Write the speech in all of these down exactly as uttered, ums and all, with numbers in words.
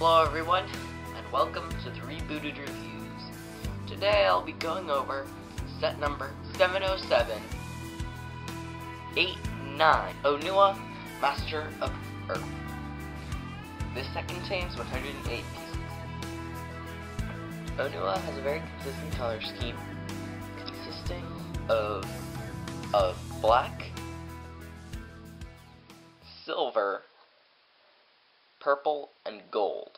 Hello everyone, and welcome to the Rebooted Reviews. Today I'll be going over set number seven oh seven eight nine, Onua, Master of Earth. This set contains one hundred eight pieces. Onua has a very consistent color scheme, consisting of, of black, silver, purple, and gold,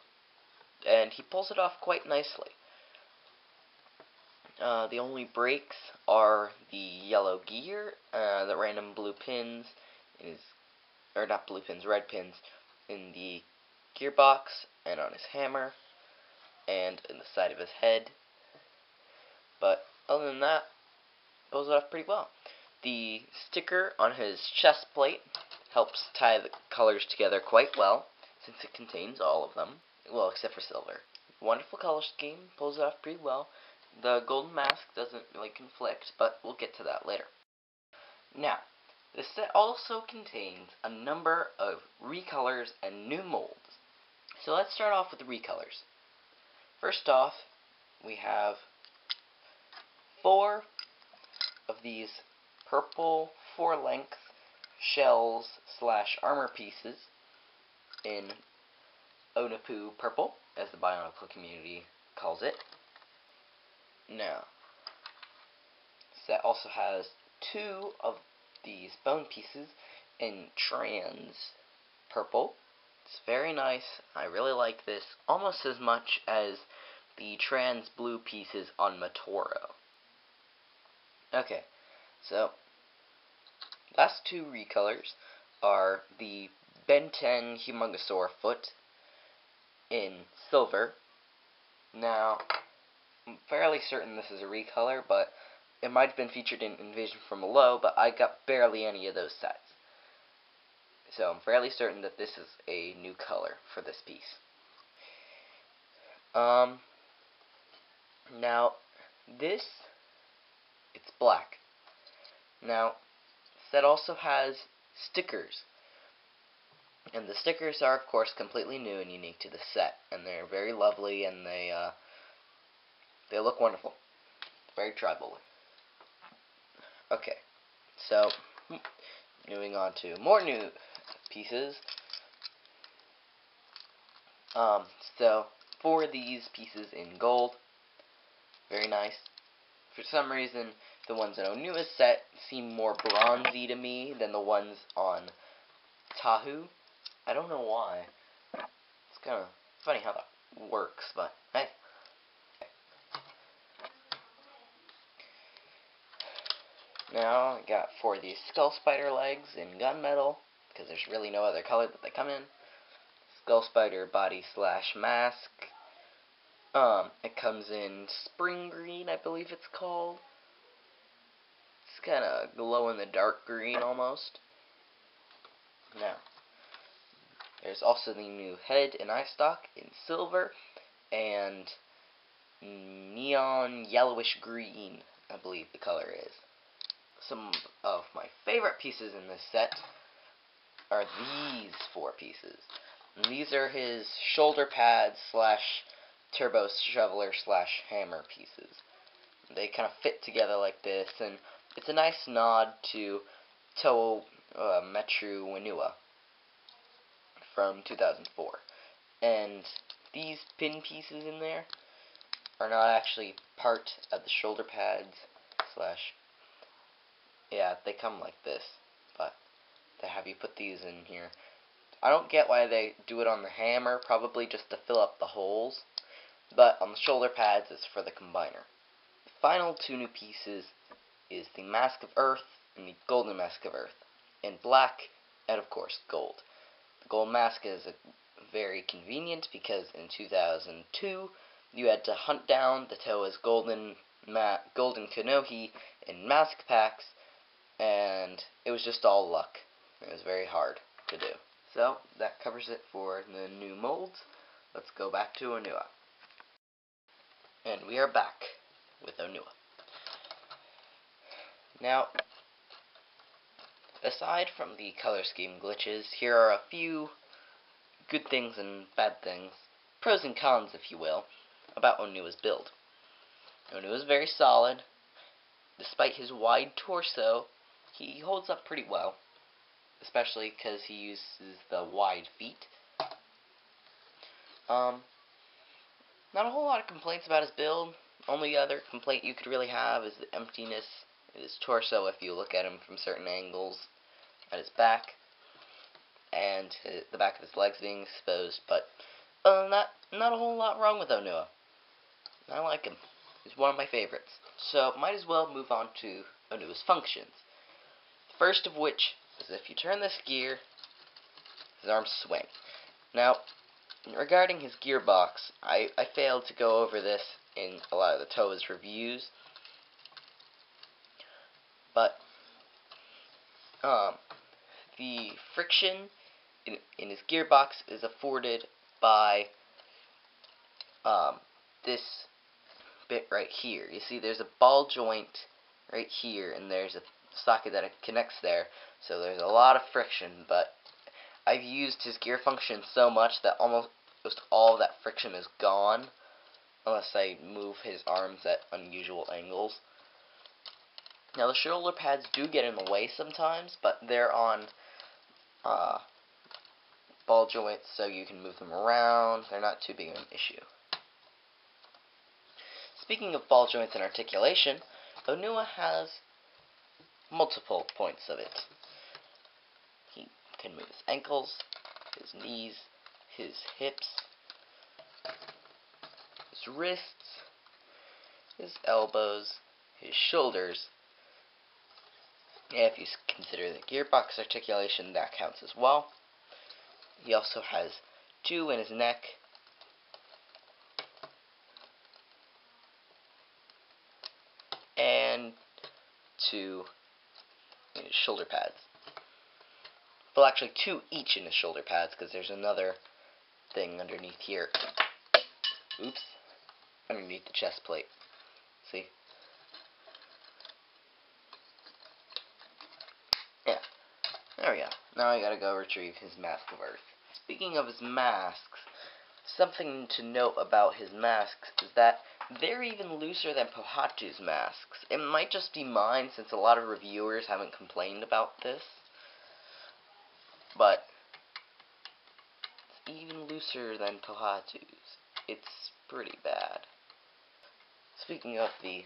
and he pulls it off quite nicely. Uh, the only breaks are the yellow gear, uh, the random blue pins, in his, or not blue pins, red pins, in the gearbox, and on his hammer, and in the side of his head, but other than that, pulls it off pretty well. The sticker on his chest plate helps tie the colors together quite well, since it contains all of them, well, except for silver. Wonderful color scheme, pulls it off pretty well. The golden mask doesn't really conflict, but we'll get to that later. Now, this set also contains a number of recolors and new molds. So let's start off with the recolors. First off, we have four of these purple four-length shells slash armor pieces in Onepu purple, as the Bionicle community calls it. Now, set also has two of these bone pieces in trans purple. It's very nice. I really like this almost as much as the trans blue pieces on Matoro. Okay, so last two recolors are the Ben ten Humongousaur foot in silver. Now, I'm fairly certain this is a recolor, but it might have been featured in Invasion from Below, but I got barely any of those sets. So I'm fairly certain that this is a new color for this piece. Um, now, this, it's black. Now, set also has stickers. And the stickers are, of course, completely new and unique to the set, and they're very lovely, and they uh, they look wonderful, very tribal. Okay, so moving on to more new pieces. Um, so four of these pieces in gold, very nice. For some reason, the ones in Onua's set seem more bronzy to me than the ones on Tahu. I don't know why. It's kind of funny how that works, but hey. Now I got four of these skull spider legs in gunmetal, because there's really no other color that they come in. Skull spider body slash mask. Um, it comes in spring green, I believe it's called. It's kind of glow in the dark green almost. Now, there's also the new head and eye stock in silver and neon yellowish green, I believe the color is. Some of my favorite pieces in this set are these four pieces. And these are his shoulder pads slash turbo shoveler slash hammer pieces. They kind of fit together like this, and it's a nice nod to Toa, uh, Metru, Whenua from two thousand four. And these pin pieces in there are not actually part of the shoulder pads slash, yeah, they come like this, but they have you put these in here. I don't get why they do it on the hammer, probably just to fill up the holes, but on the shoulder pads it's for the combiner. The final two new pieces is the Mask of Earth and the Golden Mask of Earth, in black and of course gold. The gold mask is a very convenient because in two thousand two you had to hunt down the Toa's golden ma golden Kanohi in mask packs, and it was just all luck. It was very hard to do. So that covers it for the new molds. Let's go back to Onua. And we are back with Onua. Now, aside from the color scheme glitches, here are a few good things and bad things pros and cons, if you will, about Onua's build. Onua is very solid. Despite his wide torso, he holds up pretty well, especially because he uses the wide feet. Um, not a whole lot of complaints about his build. Only other complaint you could really have is the emptiness in his torso if you look at him from certain angles, at his back, and his, the back of his legs being exposed, but uh, not, not a whole lot wrong with Onua. I like him. He's one of my favorites. So, might as well move on to Onua's functions. First of which is if you turn this gear, his arms swing. Now, regarding his gearbox, I, I failed to go over this in a lot of the Toa's reviews, but um, the friction in, in his gearbox is afforded by um, this bit right here. You see there's a ball joint right here, and there's a socket that it connects there, so there's a lot of friction, but I've used his gear function so much that almost all that friction is gone, unless I move his arms at unusual angles. Now the shoulder pads do get in the way sometimes, but they're on uh, ball joints, so you can move them around. They're not too big of an issue. Speaking of ball joints and articulation, Onua has multiple points of it. He can move his ankles, his knees, his hips, his wrists, his elbows, his shoulders. If you consider the gearbox articulation, that counts as well. He also has two in his neck, and two in his shoulder pads. Well, actually two each in his shoulder pads, because there's another thing underneath here. Oops. Underneath the chest plate. See? Yeah. There we go. Now I gotta go retrieve his Mask of Earth. Speaking of his masks, something to note about his masks is that they're even looser than Pohatu's masks. It might just be mine, since a lot of reviewers haven't complained about this, but it's even looser than Pohatu's. It's pretty bad. Speaking of the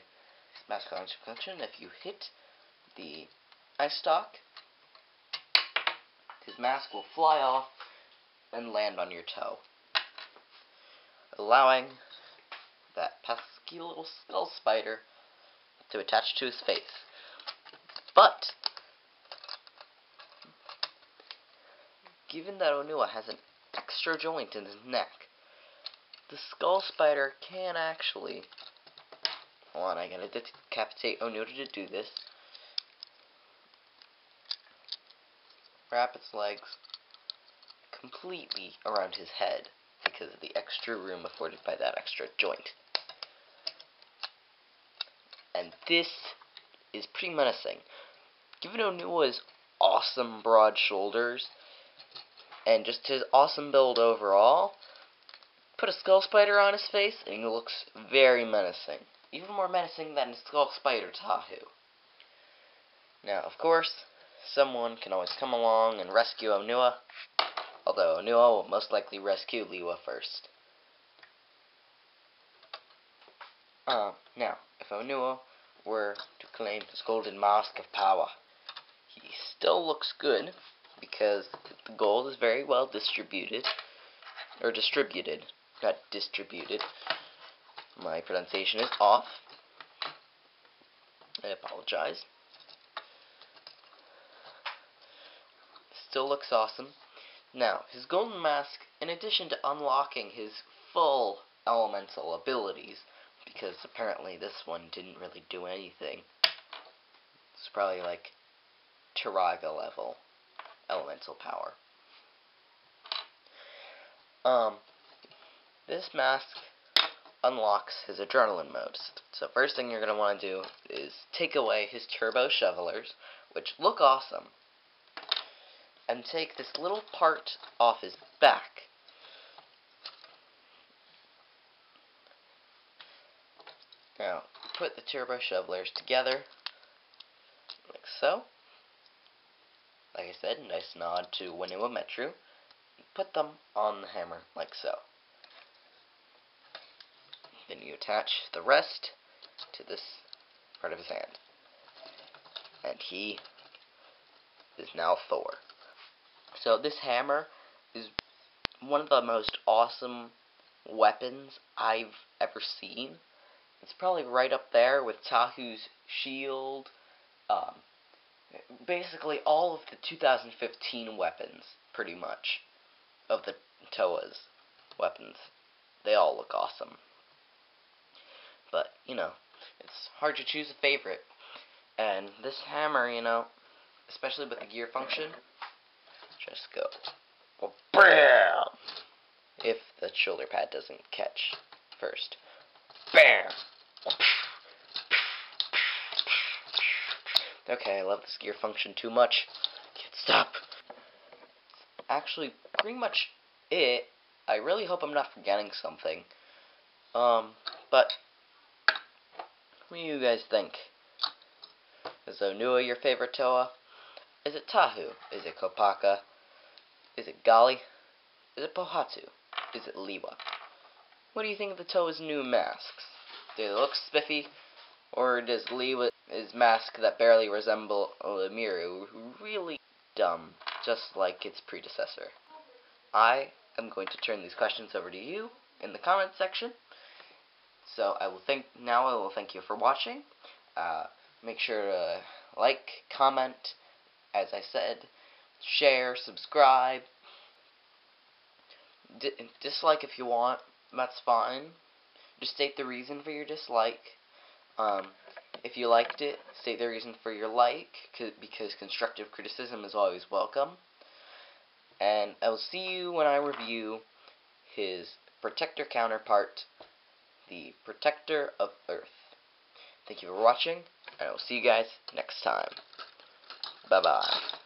Mask function, if you hit the ice stock, his mask will fly off and land on your toe, allowing that pesky little skull spider to attach to his face. But, given that Onua has an extra joint in his neck, the skull spider can actually... Hold on, I gotta decapitate Onua to do this. Wrap its legs completely around his head because of the extra room afforded by that extra joint. And this is pretty menacing. Given Onua's awesome broad shoulders and just his awesome build overall, put a skull spider on his face and he looks very menacing. Even more menacing than his skull spider, Tahu. Now, of course, someone can always come along and rescue Onua, although Onua will most likely rescue Lewa first. Uh, now, if Onua were to claim his golden mask of power, he still looks good because the gold is very well distributed. Or distributed, not distributed. My pronunciation is off. I apologize. Still looks awesome. Now, his golden mask, in addition to unlocking his full elemental abilities, because apparently this one didn't really do anything. It's probably like Turaga level elemental power. Um, this mask unlocks his adrenaline modes. So first thing you're going to want to do is take away his turbo shovelers, which look awesome, and take this little part off his back. Now, put the turbo shovelers together, like so. Like I said, nice nod to Whenua Metru. Put them on the hammer, like so. Then you attach the rest to this part of his hand. And he is now Thor. So this hammer is one of the most awesome weapons I've ever seen. It's probably right up there with Tahu's shield. Um, basically all of the two thousand fifteen weapons, pretty much, of the Toa's weapons. They all look awesome. But, you know, it's hard to choose a favorite. And this hammer, you know, especially with the gear function, just go, well, BAM! If the shoulder pad doesn't catch first. BAM! Okay, I love this gear function too much. Can't stop. Actually, pretty much it. I really hope I'm not forgetting something. Um, but, what do you guys think? Is Onua your favorite Toa? Is it Tahu? Is it Kopaka? Is it Gali? Is it Pohatu? Is it Lewa? What do you think of the Toa's new masks? Do they look spiffy? Or does Lewa's mask that barely resemble Lemiru really dumb, just like its predecessor? I am going to turn these questions over to you in the comments section. So I will thank now I will thank you for watching. Uh, Make sure to like, comment, as I said, share, subscribe, D dislike if you want, that's fine. Just state the reason for your dislike. Um, if you liked it, state the reason for your like, c because constructive criticism is always welcome. And I will see you when I review his Protector counterpart, the Protector of Earth. Thank you for watching, and I will see you guys next time. Bye-bye.